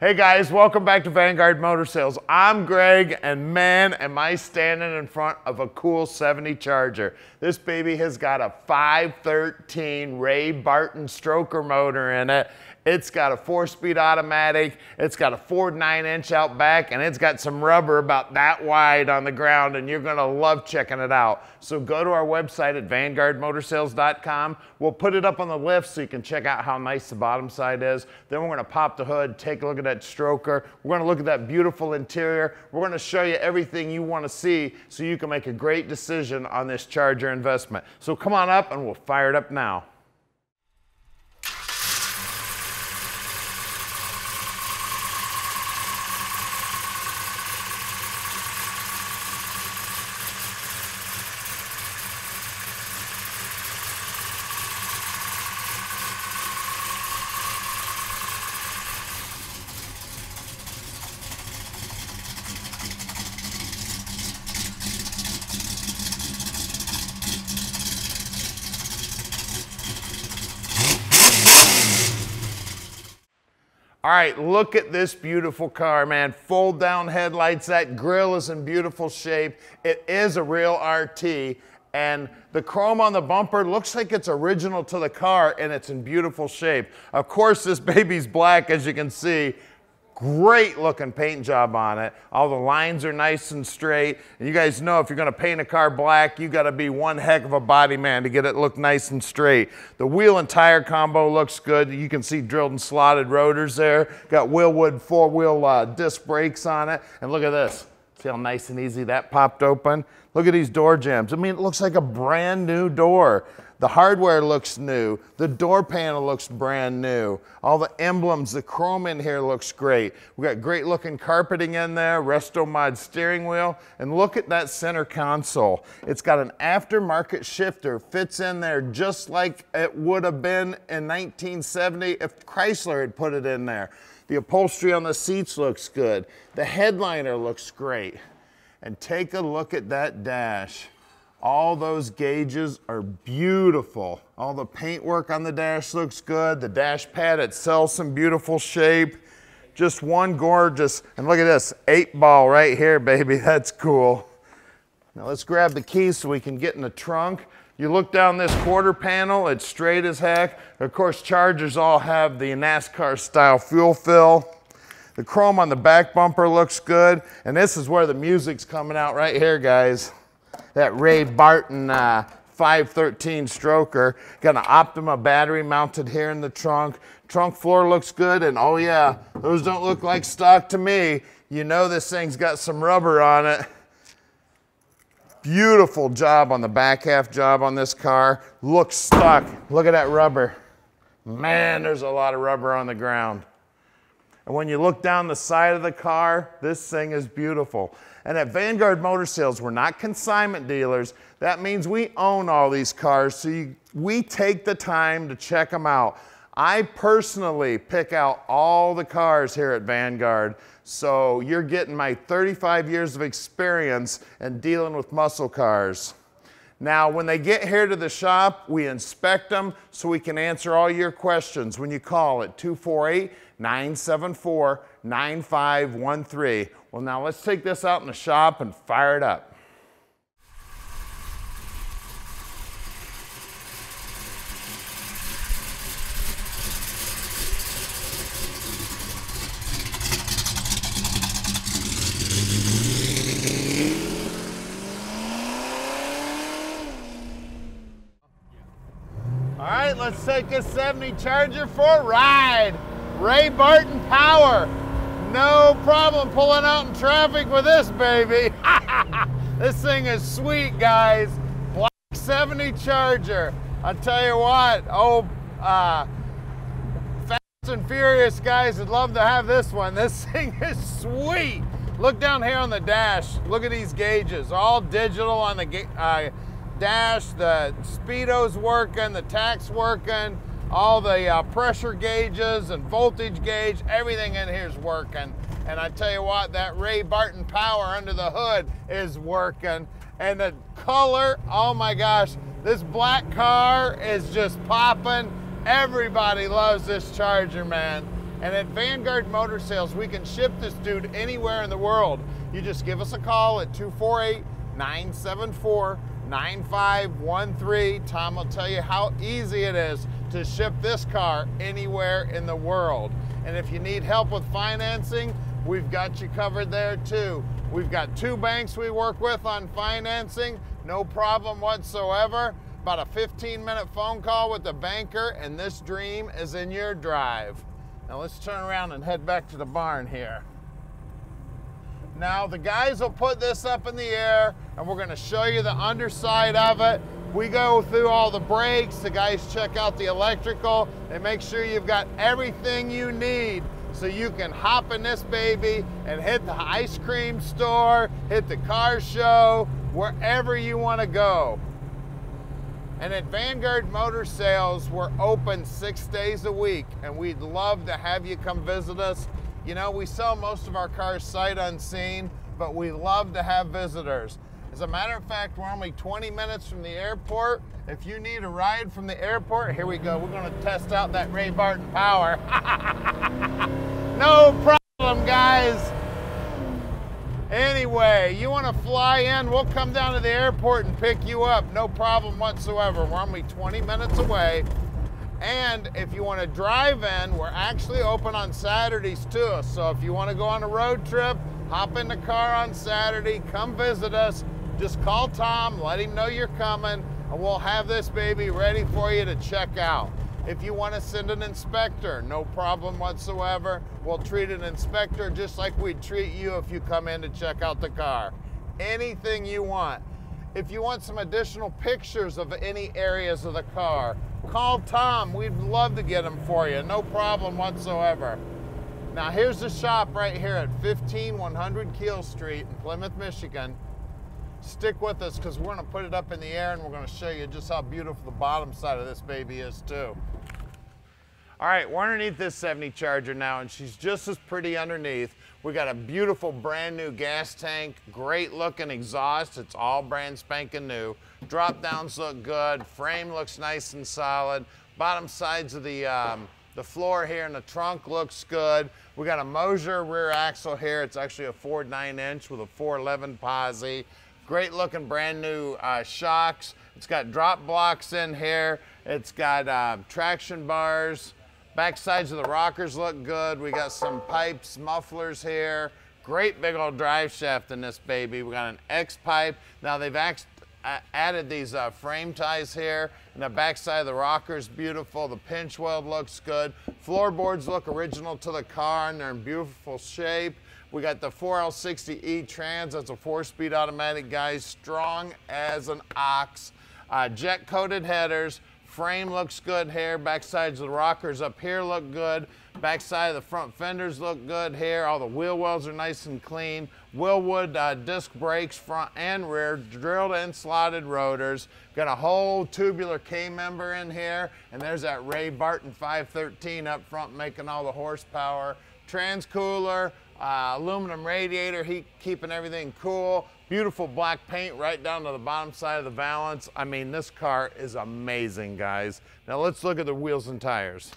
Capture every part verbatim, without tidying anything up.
Hey guys, welcome back to Vanguard Motor Sales. I'm Greg, and man, am I standing in front of a cool seventy Charger. This baby has got a five thirteen Ray Barton stroker motor in it. It's got a four-speed automatic, it's got a Ford nine-inch out back, and it's got some rubber about that wide on the ground, and you're gonna love checking it out. So go to our website at vanguard motor sales dot com. We'll put it up on the lift so you can check out how nice the bottom side is. Then we're gonna pop the hood, take a look at that stroker. We're gonna look at that beautiful interior. We're gonna show you everything you wanna see so you can make a great decision on this Charger investment. So come on up and we'll fire it up now. All right, look at this beautiful car, man. Fold down headlights, that grill is in beautiful shape. It is a real R T, and the chrome on the bumper looks like it's original to the car, and it's in beautiful shape. Of course, this baby's black, as you can see. Great looking paint job on it. All the lines are nice and straight. And you guys know if you're gonna paint a car black, you gotta be one heck of a body man to get it look nice and straight. The wheel and tire combo looks good. You can see drilled and slotted rotors there. Got Wilwood four-wheel uh, disc brakes on it. And look at this. See how nice and easy that popped open? Look at these door jambs. I mean, it looks like a brand new door. The hardware looks new. The door panel looks brand new. All the emblems, the chrome in here looks great. We got great looking carpeting in there, Restomod steering wheel, and look at that center console. It's got an aftermarket shifter, fits in there just like it would have been in nineteen seventy if Chrysler had put it in there. The upholstery on the seats looks good. The headliner looks great. And take a look at that dash. All those gauges are beautiful. All the paintwork on the dash looks good. The dash pad itself in beautiful shape. Just one gorgeous, and look at this, eight ball right here, baby, that's cool. Now let's grab the keys so we can get in the trunk. You look down this quarter panel, it's straight as heck. Of course, Chargers all have the NASCAR style fuel fill. The chrome on the back bumper looks good. And this is where the music's coming out right here, guys. That Ray Barton uh, five thirteen stroker. Got an Optima battery mounted here in the trunk. Trunk floor looks good, and oh yeah, those don't look like stock to me. You know this thing's got some rubber on it. Beautiful job on the back half job on this car. Looks stock. Look at that rubber. Man, there's a lot of rubber on the ground. And when you look down the side of the car, this thing is beautiful. And at Vanguard Motor Sales, we're not consignment dealers. That means we own all these cars, so you, we take the time to check them out. I personally pick out all the cars here at Vanguard, so you're getting my thirty-five years of experience in dealing with muscle cars. Now, when they get here to the shop, we inspect them so we can answer all your questions when you call at two four eight, nine seven four, nine five one three. Well, now let's take this out in the shop and fire it up. All right, let's take this seventy Charger for a ride. Ray Barton power. No problem pulling out in traffic with this baby. This thing is sweet, guys. Black seventy Charger. I'll tell you what, oh, uh, Fast and Furious guys would love to have this one. This thing is sweet. Look down here on the dash. Look at these gauges, all digital on the uh, dash. The speedo's working, the tach's working. All the uh, pressure gauges and voltage gauge, everything in here is working. And I tell you what, that Ray Barton power under the hood is working. And the color, oh my gosh, this black car is just popping. Everybody loves this Charger, man. And at Vanguard Motor Sales, we can ship this dude anywhere in the world. You just give us a call at two four eight, nine seven four, nine five one three. Tom will tell you how easy it is to ship this car anywhere in the world. And if you need help with financing, we've got you covered there too. We've got two banks we work with on financing, no problem whatsoever. About a fifteen minute phone call with the banker and this dream is in your drive. Now let's turn around and head back to the barn here. Now the guys will put this up in the air and we're gonna show you the underside of it. We go through all the brakes, the guys check out the electrical, and make sure you've got everything you need so you can hop in this baby and hit the ice cream store, hit the car show, wherever you wanna go. And at Vanguard Motor Sales, we're open six days a week, and we'd love to have you come visit us. You know, we sell most of our cars sight unseen, but we love to have visitors. As a matter of fact, we're only twenty minutes from the airport. If you need a ride from the airport, here we go. We're gonna test out that Ray Barton power. No problem, guys. Anyway, you wanna fly in, we'll come down to the airport and pick you up. No problem whatsoever. We're only twenty minutes away. And if you wanna drive in, we're actually open on Saturdays too. So if you wanna go on a road trip, hop in the car on Saturday, come visit us. Just call Tom, let him know you're coming, and we'll have this baby ready for you to check out. If you want to send an inspector, no problem whatsoever. We'll treat an inspector just like we'd treat you if you come in to check out the car. Anything you want. If you want some additional pictures of any areas of the car, call Tom. We'd love to get them for you. No problem whatsoever. Now here's the shop right here at fifteen one hundred Keel Street in Plymouth, Michigan. Stick with us because we're going to put it up in the air and we're going to show you just how beautiful the bottom side of this baby is too. All right, we're underneath this seventy Charger now and she's just as pretty underneath. We got a beautiful brand new gas tank, great looking exhaust. It's all brand spanking new. Drop downs look good. Frame looks nice and solid. Bottom sides of the um, The floor here and the trunk looks good. We got a Mosier rear axle here. It's actually a Ford nine-inch with a four eleven posi. Great looking brand new uh, shocks. It's got drop blocks in here. It's got uh, traction bars. Back sides of the rockers look good. We got some pipes, mufflers here. Great big old drive shaft in this baby. We got an X pipe. Now they've axed I added these uh, frame ties here, and the backside of the rocker is beautiful. The pinch weld looks good. Floorboards look original to the car, and they're in beautiful shape. We got the four L sixty E trans. That's a four-speed automatic, guys. Strong as an ox. Uh, Jet-coated headers. Frame looks good here. Backsides of the rockers up here look good. Backside of the front fenders look good here. All the wheel wells are nice and clean. Wilwood uh, disc brakes front and rear. Drilled and slotted rotors. Got a whole tubular K-member in here. And there's that Ray Barton five thirteen up front making all the horsepower. Trans cooler. Uh, aluminum radiator, heat, keeping everything cool. Beautiful black paint right down to the bottom side of the valance. I mean, this car is amazing, guys. Now let's look at the wheels and tires.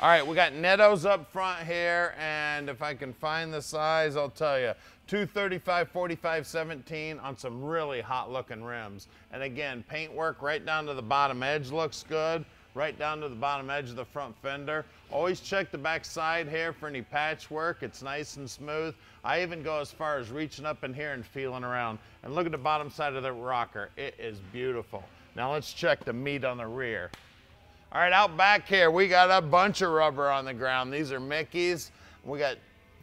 All right, we got Nittos up front here, and if I can find the size, I'll tell you. two thirty-five, forty-five, seventeen on some really hot looking rims. And again, paintwork right down to the bottom edge looks good. Right down to the bottom edge of the front fender. Always check the back side here for any patchwork. It's nice and smooth. I even go as far as reaching up in here and feeling around. And look at the bottom side of the rocker. It is beautiful. Now let's check the meat on the rear. All right, out back here, we got a bunch of rubber on the ground. These are Mickeys. We got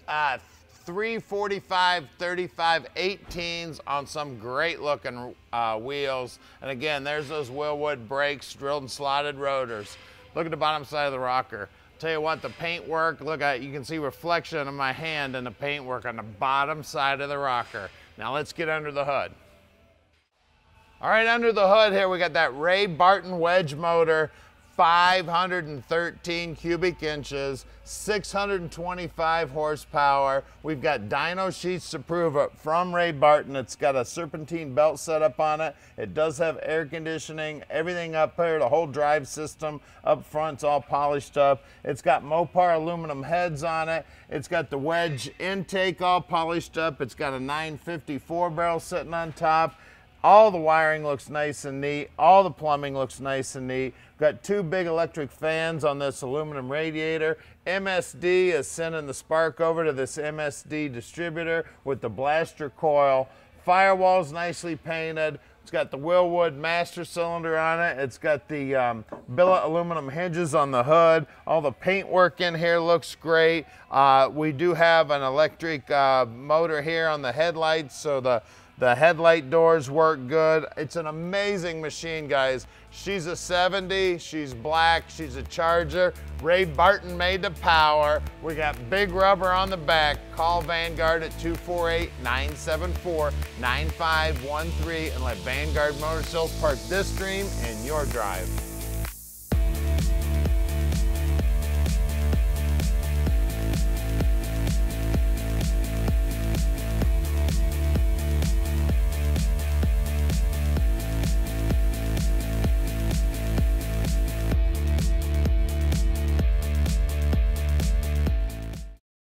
uh, three forty-five, thirty-five, eighteens on some great looking uh, wheels. And again, there's those Wilwood brakes, drilled and slotted rotors. Look at the bottom side of the rocker. Tell you what, the paintwork, look at, you can see reflection of my hand in the paintwork on the bottom side of the rocker. Now let's get under the hood. All right, under the hood here, we got that Ray Barton wedge motor. five hundred thirteen cubic inches, six hundred twenty-five horsepower. We've got dyno sheets to prove it from Ray Barton. It's got a serpentine belt set up on it. It does have air conditioning, everything up there, the whole drive system up front's all polished up. It's got Mopar aluminum heads on it. It's got the wedge intake all polished up. It's got a nine fifty-four barrel sitting on top. All the wiring looks nice and neat. All the plumbing looks nice and neat. Got two big electric fans on this aluminum radiator. M S D is sending the spark over to this M S D distributor with the blaster coil. Firewall's nicely painted. It's got the Wilwood master cylinder on it. It's got the um, billet aluminum hinges on the hood. All the paintwork in here looks great. Uh, we do have an electric uh, motor here on the headlights, so the The headlight doors work good. It's an amazing machine, guys. She's a seventy, she's black, she's a Charger. Ray Barton made the power. We got big rubber on the back. Call Vanguard at two four eight, nine seven four, nine five one three and let Vanguard Motor Sales park this dream in your drive.